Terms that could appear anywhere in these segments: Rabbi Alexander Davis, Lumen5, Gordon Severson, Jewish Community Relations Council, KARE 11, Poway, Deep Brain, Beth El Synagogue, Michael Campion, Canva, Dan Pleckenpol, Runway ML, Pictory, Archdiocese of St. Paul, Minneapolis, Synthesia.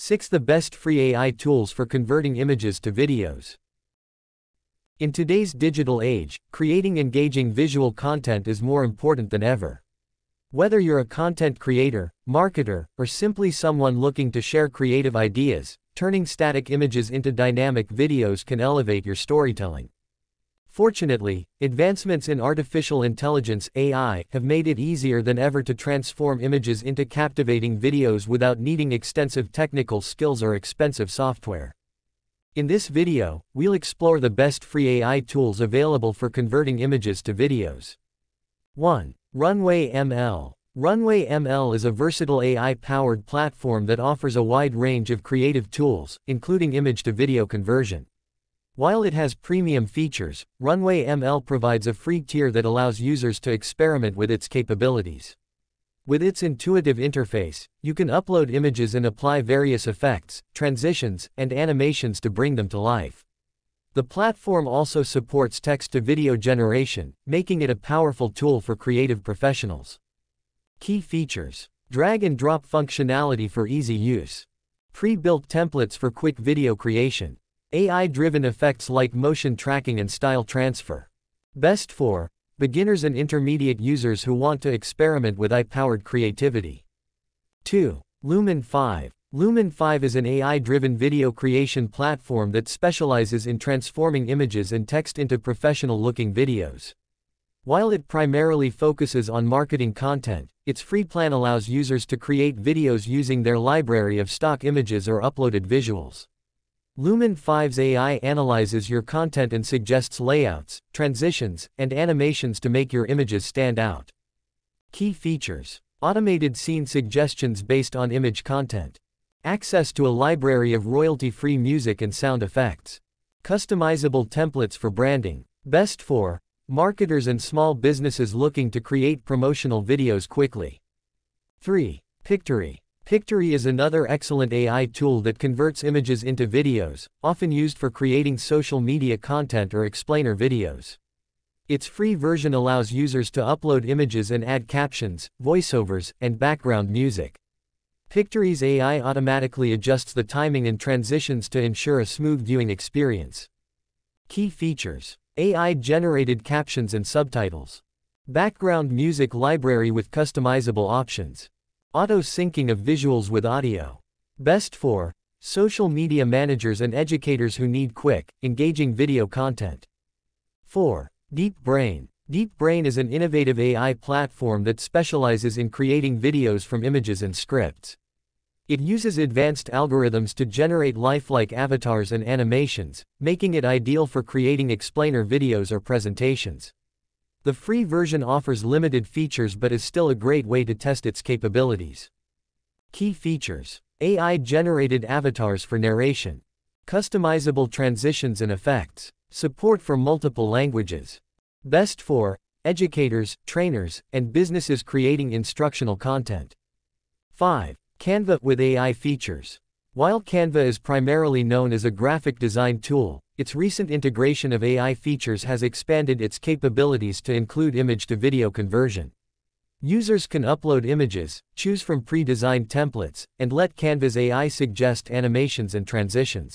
6. The best free AI tools for converting images to videos. In today's digital age, creating engaging visual content is more important than ever. Whether you're a content creator, marketer, or simply someone looking to share creative ideas, turning static images into dynamic videos can elevate your storytelling. Fortunately, advancements in artificial intelligence (AI) have made it easier than ever to transform images into captivating videos without needing extensive technical skills or expensive software. In this video, we'll explore the best free AI tools available for converting images to videos. 1. Runway ML. Runway ML is a versatile AI-powered platform that offers a wide range of creative tools, including image-to-video conversion. While it has premium features, Runway ML provides a free tier that allows users to experiment with its capabilities. With its intuitive interface, you can upload images and apply various effects, transitions, and animations to bring them to life. The platform also supports text-to-video generation, making it a powerful tool for creative professionals. Key features: drag-and-drop functionality for easy use, pre-built templates for quick video creation, AI-driven effects like motion tracking and style transfer. Best for beginners and intermediate users who want to experiment with AI-powered creativity. 2. Lumen5. Lumen5 is an AI-driven video creation platform that specializes in transforming images and text into professional-looking videos. While it primarily focuses on marketing content, its free plan allows users to create videos using their library of stock images or uploaded visuals. Lumen5's AI analyzes your content and suggests layouts, transitions, and animations to make your images stand out. Key features: automated scene suggestions based on image content, access to a library of royalty-free music and sound effects, customizable templates for branding. Best for marketers and small businesses looking to create promotional videos quickly. 3. Pictory. Pictory is another excellent AI tool that converts images into videos, often used for creating social media content or explainer videos. Its free version allows users to upload images and add captions, voiceovers, and background music. Pictory's AI automatically adjusts the timing and transitions to ensure a smooth viewing experience. Key features: AI-generated captions and subtitles, background music library with customizable options, auto-syncing of visuals with audio. Best for social media managers and educators who need quick, engaging video content. 4. Deep Brain. Deep Brain is an innovative AI platform that specializes in creating videos from images and scripts. It uses advanced algorithms to generate lifelike avatars and animations, making it ideal for creating explainer videos or presentations. The free version offers limited features but is still a great way to test its capabilities. Key features: AI-generated avatars for narration, customizable transitions and effects, support for multiple languages. Best for educators, trainers, and businesses creating instructional content. 5. Canva with AI features. While Canva is primarily known as a graphic design tool, its recent integration of AI features has expanded its capabilities to include image-to-video conversion. Users can upload images, choose from pre-designed templates, and let Canva's AI suggest animations and transitions.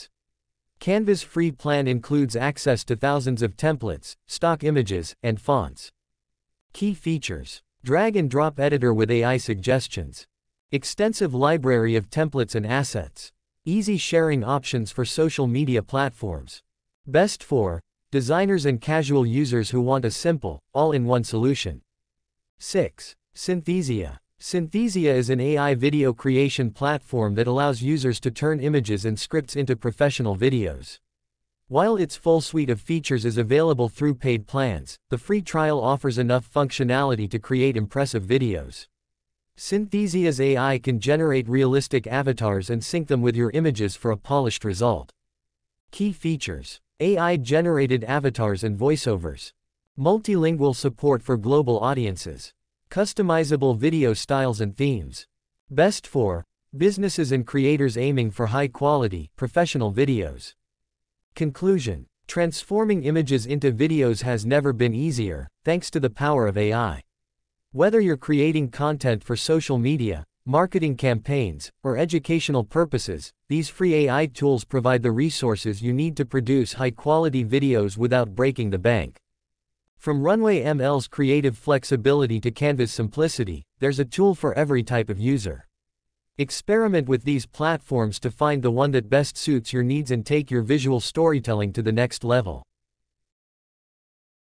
Canva's free plan includes access to thousands of templates, stock images, and fonts. Key features: drag-and-drop editor with AI suggestions, extensive library of templates and assets, easy sharing options for social media platforms. Best for designers and casual users who want a simple, all-in-one solution. 6. Synthesia. Synthesia is an AI video creation platform that allows users to turn images and scripts into professional videos. While its full suite of features is available through paid plans, the free trial offers enough functionality to create impressive videos. Synthesia's AI can generate realistic avatars and sync them with your images for a polished result. Key features: AI-generated avatars and voiceovers, multilingual support for global audiences, customizable video styles and themes. Best for businesses and creators aiming for high-quality, professional videos. Conclusion: transforming images into videos has never been easier, thanks to the power of AI. Whether you're creating content for social media, marketing campaigns, or educational purposes, these free AI tools provide the resources you need to produce high-quality videos without breaking the bank. From Runway ML's creative flexibility to Canva's simplicity, there's a tool for every type of user. Experiment with these platforms to find the one that best suits your needs and take your visual storytelling to the next level.